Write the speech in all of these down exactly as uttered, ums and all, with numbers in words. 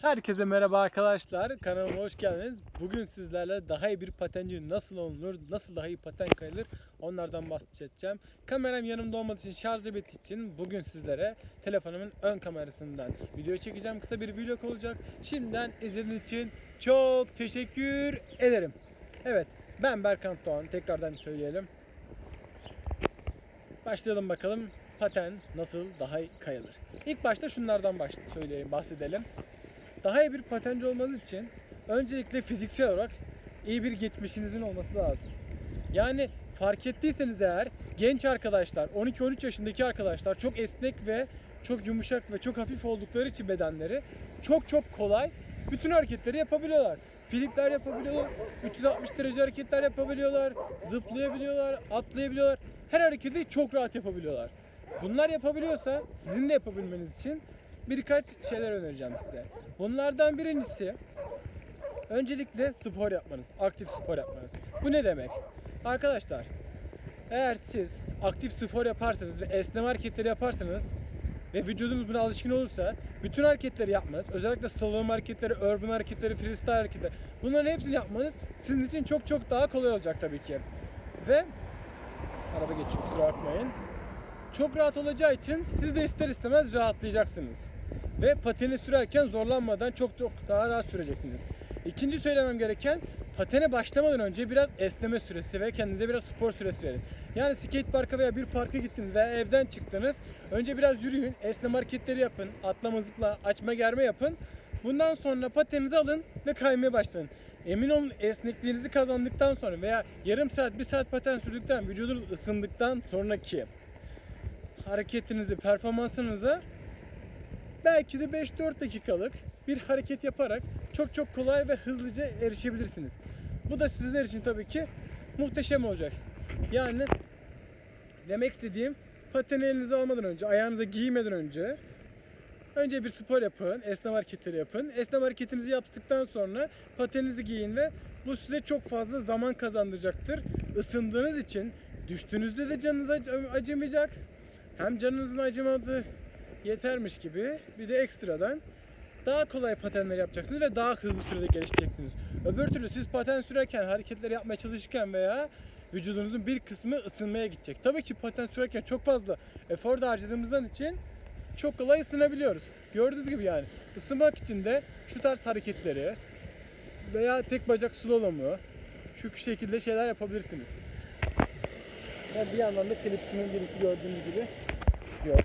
Herkese merhaba arkadaşlar, kanalıma hoş geldiniz. Bugün sizlerle daha iyi bir patenci nasıl olunur, nasıl daha iyi paten kayılır onlardan bahsedeceğim. Kameram yanımda olmadığı için, şarjı bittiği için bugün sizlere telefonumun ön kamerasından video çekeceğim. Kısa bir vlog olacak. Şimdiden izlediğiniz için çok teşekkür ederim. Evet, ben Berkant Doğan, tekrardan söyleyelim. Başlayalım bakalım, paten nasıl daha iyi kayılır. İlk başta şunlardan söyleyeyim, bahsedelim. Daha iyi bir patenci olmanız için öncelikle fiziksel olarak iyi bir geçmişinizin olması lazım. Yani fark ettiyseniz eğer, genç arkadaşlar, on iki on üç yaşındaki arkadaşlar çok esnek ve çok yumuşak ve çok hafif oldukları için bedenleri çok çok kolay bütün hareketleri yapabiliyorlar. Flipler yapabiliyorlar, üç yüz altmış derece hareketler yapabiliyorlar, zıplayabiliyorlar, atlayabiliyorlar. Her hareketi çok rahat yapabiliyorlar. Bunlar yapabiliyorsa sizin de yapabilmeniz için birkaç şeyler önereceğim size. Bunlardan birincisi, öncelikle spor yapmanız, aktif spor yapmanız. Bu ne demek? Arkadaşlar, eğer siz aktif spor yaparsanız ve esneme hareketleri yaparsanız ve vücudunuz buna alışkın olursa, bütün hareketleri yapmanız, özellikle slalom hareketleri, urban hareketleri, freestyle hareketleri, bunların hepsini yapmanız sizin için çok çok daha kolay olacak tabii ki. Ve araba geçiyor, kusura bakmayın. Çok rahat olacağı için siz de ister istemez rahatlayacaksınız. Ve pateni sürerken zorlanmadan çok çok daha rahat süreceksiniz. İkinci söylemem gereken, patene başlamadan önce biraz esneme süresi ve kendinize biraz spor süresi verin. Yani skate parka veya bir parka gittiniz veya evden çıktınız, önce biraz yürüyün, esneme hareketleri yapın, atlama, zıpla, açma, germe yapın. Bundan sonra pateninizi alın ve kaymaya başlayın. Emin olun, esnekliğinizi kazandıktan sonra veya yarım saat, bir saat paten sürdükten, vücudunuz ısındıktan sonraki hareketinizi, performansınıza belki de beş dört dakikalık bir hareket yaparak çok çok kolay ve hızlıca erişebilirsiniz. Bu da sizler için tabii ki muhteşem olacak. Yani demek istediğim, pateni elinize almadan önce, ayağınıza giymeden önce önce bir spor yapın, esneme hareketleri yapın. Esneme hareketinizi yaptıktan sonra pateninizi giyin ve bu size çok fazla zaman kazandıracaktır. Isındığınız için düştüğünüzde de canınız acımayacak. Hem canınızın acımadığı yetermiş gibi bir de ekstradan daha kolay patenler yapacaksınız ve daha hızlı sürede gelişeceksiniz. Öbür türlü siz paten sürerken, hareketleri yapmaya çalışırken veya vücudunuzun bir kısmı ısınmaya gidecek. Tabii ki paten sürerken çok fazla efor da harcadığımızdan için çok kolay ısınabiliyoruz. Gördüğünüz gibi yani. Isınmak için de şu tarz hareketleri veya tek bacak slalomu, şu şekilde şeyler yapabilirsiniz. Bir yandan da klipsimin birisi, gördüğünüz gibi, yok.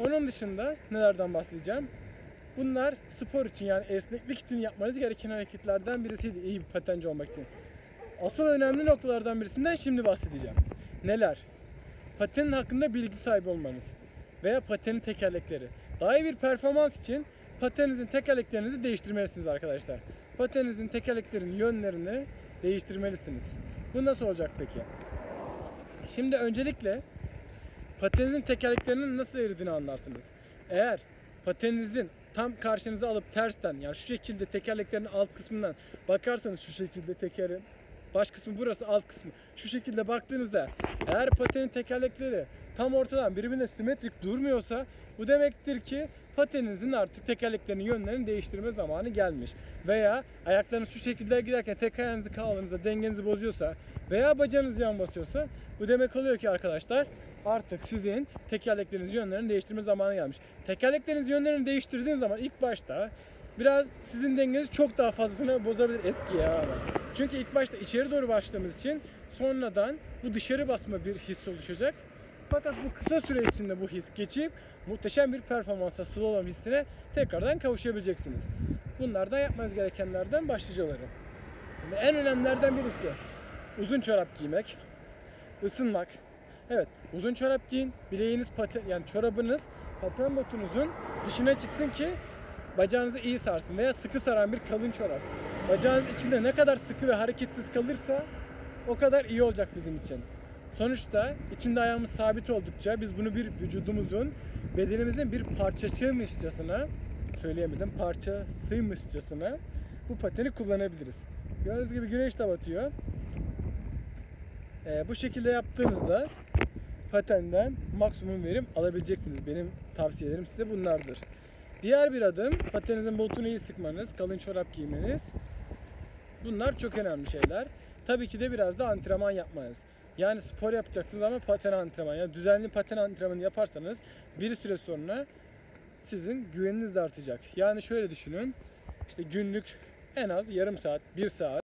Onun dışında nelerden bahsedeceğim? Bunlar spor için, yani esneklik için yapmanız gereken hareketlerden birisiydi iyi bir patenci olmak için. Asıl önemli noktalardan birisinden şimdi bahsedeceğim. Neler? Patenin hakkında bilgi sahibi olmanız veya patenin tekerlekleri. Daha iyi bir performans için pateninizin tekerleklerinizi değiştirmelisiniz arkadaşlar. Pateninizin tekerleklerinin yönlerini değiştirmelisiniz. Bu nasıl olacak peki? Şimdi öncelikle pateninizin tekerleklerinin nasıl eridiğini anlarsınız. Eğer pateninizin tam karşınıza alıp tersten, yani şu şekilde tekerleklerin alt kısmından bakarsanız, şu şekilde tekerin baş kısmı burası, alt kısmı şu şekilde baktığınızda, eğer patenin tekerlekleri tam ortadan birbirine simetrik durmuyorsa, bu demektir ki pateninizin artık tekerleklerinin yönlerini değiştirme zamanı gelmiş. Veya ayaklarınız şu şekilde giderken tek ayağınızı kaldırdığınızda dengenizi bozuyorsa veya bacağınız yan basıyorsa, bu demek oluyor ki arkadaşlar, artık sizin tekerlekleriniz yönlerini değiştirme zamanı gelmiş. Tekerlekleriniz yönlerini değiştirdiğiniz zaman ilk başta biraz sizin dengeniz çok daha fazlasını bozabilir eskiye ama. Çünkü ilk başta içeri doğru başladığımız için sonradan bu dışarı basma bir his oluşacak. Fakat bu kısa süre içinde bu his geçip muhteşem bir performansa, slalom hissine tekrardan kavuşabileceksiniz. Bunlardan yapmanız gerekenlerden başlıcaları. Ve en önemlilerden birisi uzun çorap giymek, ısınmak. Evet, uzun çorap giyin, bileğiniz, paten, yani çorabınız paten botunuzun dışına çıksın ki bacağınızı iyi sarsın, veya sıkı saran bir kalın çorap. Bacağınız içinde ne kadar sıkı ve hareketsiz kalırsa o kadar iyi olacak bizim için. Sonuçta içinde ayağımız sabit oldukça biz bunu bir vücudumuzun, bedenimizin bir parçasıymışçasına, söyleyemedim, parçasıymışçasına bu pateni kullanabiliriz. Gördüğünüz gibi güneş de batıyor. Ee, bu şekilde yaptığınızda patenden maksimum verim alabileceksiniz. Benim tavsiyelerim size bunlardır. Diğer bir adım patenizin botunu iyi sıkmanız, kalın çorap giymeniz. Bunlar çok önemli şeyler. Tabii ki de biraz da antrenman yapmanız. Yani spor yapacaksınız ama paten antrenmanı, yani düzenli paten antrenmanı yaparsanız bir süre sonra sizin güveniniz de artacak. Yani şöyle düşünün, işte günlük en az yarım saat, bir saat